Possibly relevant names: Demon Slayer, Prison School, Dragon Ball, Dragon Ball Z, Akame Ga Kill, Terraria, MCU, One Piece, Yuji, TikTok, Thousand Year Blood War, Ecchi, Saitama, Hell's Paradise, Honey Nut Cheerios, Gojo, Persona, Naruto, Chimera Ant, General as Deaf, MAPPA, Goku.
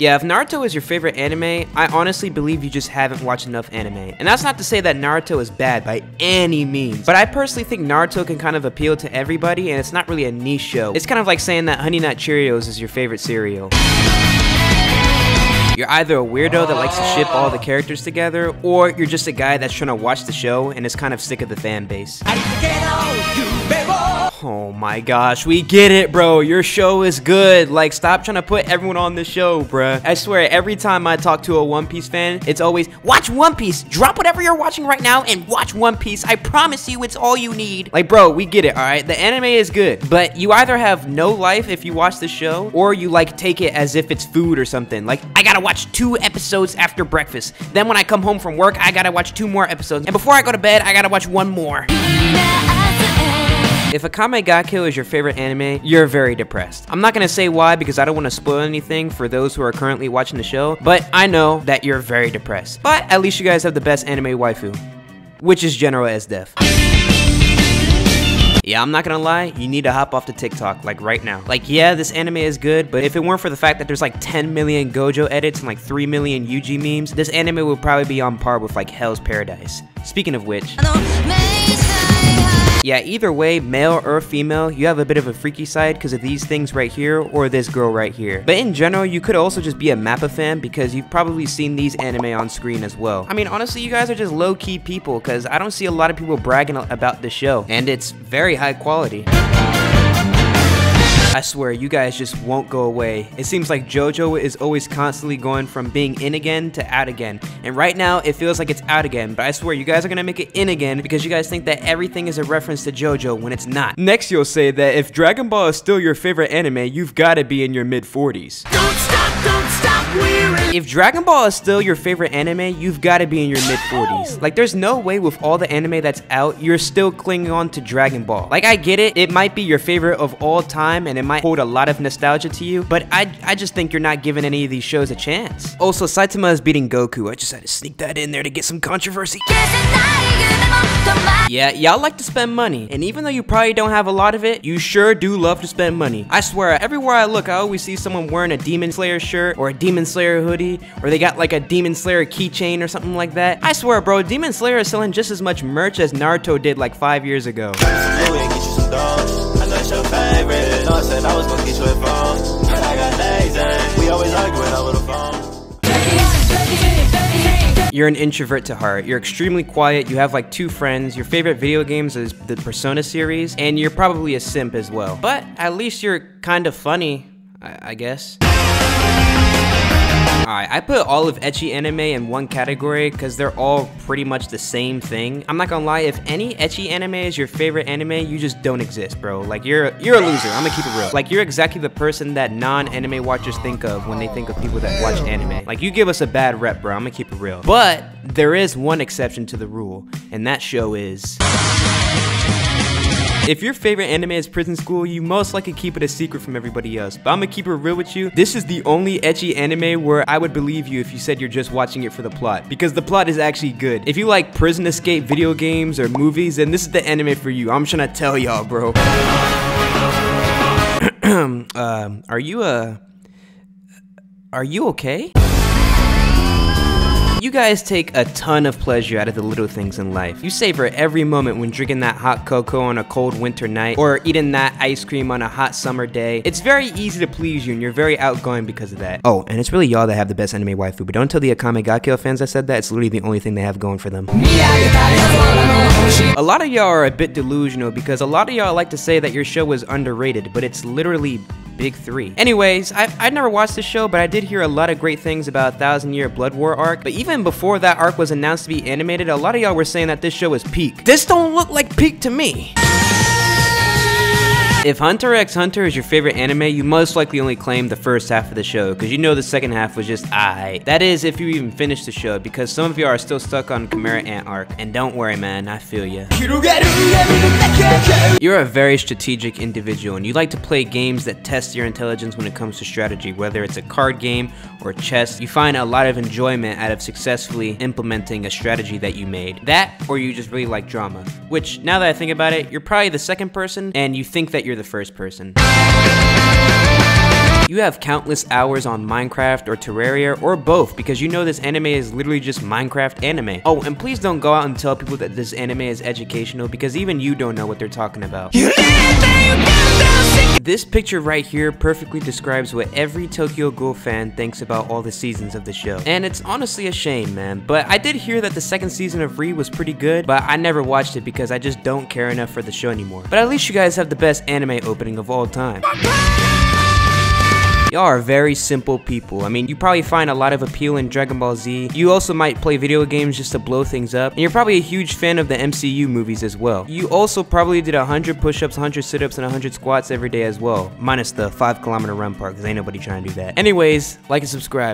Yeah, if Naruto is your favorite anime, I honestly believe you just haven't watched enough anime. And that's not to say that Naruto is bad by any means, but I personally think Naruto can kind of appeal to everybody and it's not really a niche show. It's kind of like saying that Honey Nut Cheerios is your favorite cereal. You're either a weirdo that likes to ship all the characters together, or you're just a guy that's trying to watch the show and is kind of sick of the fan base. Oh my gosh, we get it, bro. Your show is good. Like, stop trying to put everyone on the show, bruh. I swear, every time I talk to a One Piece fan, it's always, watch One Piece. Drop whatever you're watching right now and watch One Piece. I promise you, it's all you need. Like, bro, we get it, all right? The anime is good, but you either have no life if you watch the show, or you, like, take it as if it's food or something. Like, I gotta watch 2 episodes after breakfast. Then when I come home from work, I gotta watch 2 more episodes. And before I go to bed, I gotta watch 1 more. If Akame Ga Kill is your favorite anime, you're very depressed. I'm not gonna say why because I don't wanna spoil anything for those who are currently watching the show, but I know that you're very depressed. But at least you guys have the best anime waifu, which is General as Deaf. Yeah, I'm not gonna lie, you need to hop off to TikTok, like right now. Like, yeah, this anime is good, but if it weren't for the fact that there's like 10 million Gojo edits and like 3 million Yuji memes, this anime would probably be on par with like Hell's Paradise. Speaking of which... Yeah, either way, male or female, you have a bit of a freaky side because of these things right here or this girl right here. But in general, you could also just be a MAPPA fan because you've probably seen these anime on screen as well. I mean, honestly, you guys are just low-key people because I don't see a lot of people bragging about the show, and it's very high quality. I swear, you guys just won't go away. It seems like JoJo is always constantly going from being in again to out again. And right now, it feels like it's out again, but I swear, you guys are gonna make it in again because you guys think that everything is a reference to JoJo when it's not. Next, you'll say that if Dragon Ball is still your favorite anime, you've gotta be in your mid-40s. Don't stop, weary. If Dragon Ball is still your favorite anime, you've gotta be in your mid-40s. Like, there's no way with all the anime that's out, you're still clinging on to Dragon Ball. Like, I get it, it might be your favorite of all time, and it might hold a lot of nostalgia to you, but I just think you're not giving any of these shows a chance. Also, Saitama is beating Goku. I just had to sneak that in there to get some controversy. Yeah, y'all like to spend money, and even though you probably don't have a lot of it, you sure do love to spend money. I swear, everywhere I look, I always see someone wearing a Demon Slayer shirt or a Demon Slayer hoodie, or they got like a Demon Slayer keychain or something like that. I swear, bro, Demon Slayer is selling just as much merch as Naruto did like 5 years ago. You're an introvert to heart. You're extremely quiet. You have like 2 friends. Your favorite video games is the Persona series, and you're probably a simp as well. But at least you're kind of funny, I guess. Alright, I put all of ecchi anime in one category because they're all pretty much the same thing. I'm not gonna lie, if any ecchi anime is your favorite anime, you just don't exist, bro. Like, you're a loser. I'm gonna keep it real. Like, you're exactly the person that non-anime watchers think of when they think of people that watch anime. Like, you give us a bad rep, bro. I'm gonna keep it real. But there is one exception to the rule, and that show is... If your favorite anime is Prison School, you most likely keep it a secret from everybody else. But I'm gonna keep it real with you. This is the only ecchi anime where I would believe you if you said you're just watching it for the plot, because the plot is actually good. If you like prison escape video games or movies, then this is the anime for you. I'm trying to tell y'all, bro. Are you okay? You guys take a ton of pleasure out of the little things in life. You savor every moment when drinking that hot cocoa on a cold winter night or eating that ice cream on a hot summer day. It's very easy to please you and you're very outgoing because of that. Oh, and it's really y'all that have the best anime waifu, but don't tell the Akame Ga Kill fans I said that. It's literally the only thing they have going for them. A lot of y'all are a bit delusional because a lot of y'all like to say that your show is underrated, but it's literally Big 3. Anyways, I never watched this show, but I did hear a lot of great things about Thousand Year Blood War arc, but even before that arc was announced to be animated, a lot of y'all were saying that this show is peak. This don't look like peak to me. If Hunter x Hunter is your favorite anime, you most likely only claim the first half of the show, because you know the second half was just aight. That is, if you even finish the show, because some of y'all are still stuck on Chimera Ant arc. And don't worry, man, I feel ya. You're a very strategic individual, and you like to play games that test your intelligence when it comes to strategy, whether it's a card game or chess. You find a lot of enjoyment out of successfully implementing a strategy that you made. That, or you just really like drama. Which, now that I think about it, you're probably the second person, and you think that you're the first person. You have countless hours on Minecraft or Terraria or both because you know this anime is literally just Minecraft anime. Oh, and please don't go out and tell people that this anime is educational because even you don't know what they're talking about. This picture right here perfectly describes what every Tokyo Ghoul fan thinks about all the seasons of the show. And it's honestly a shame, man. But I did hear that the second season of Re was pretty good, but I never watched it because I just don't care enough for the show anymore. But at least you guys have the best anime opening of all time. Y'all are very simple people. I mean, you probably find a lot of appeal in Dragon Ball Z. You also might play video games just to blow things up. And you're probably a huge fan of the MCU movies as well. You also probably did 100 push-ups, 100 sit-ups, and 100 squats every day as well. Minus the 5-kilometer run part, because ain't nobody trying to do that. Anyways, like and subscribe.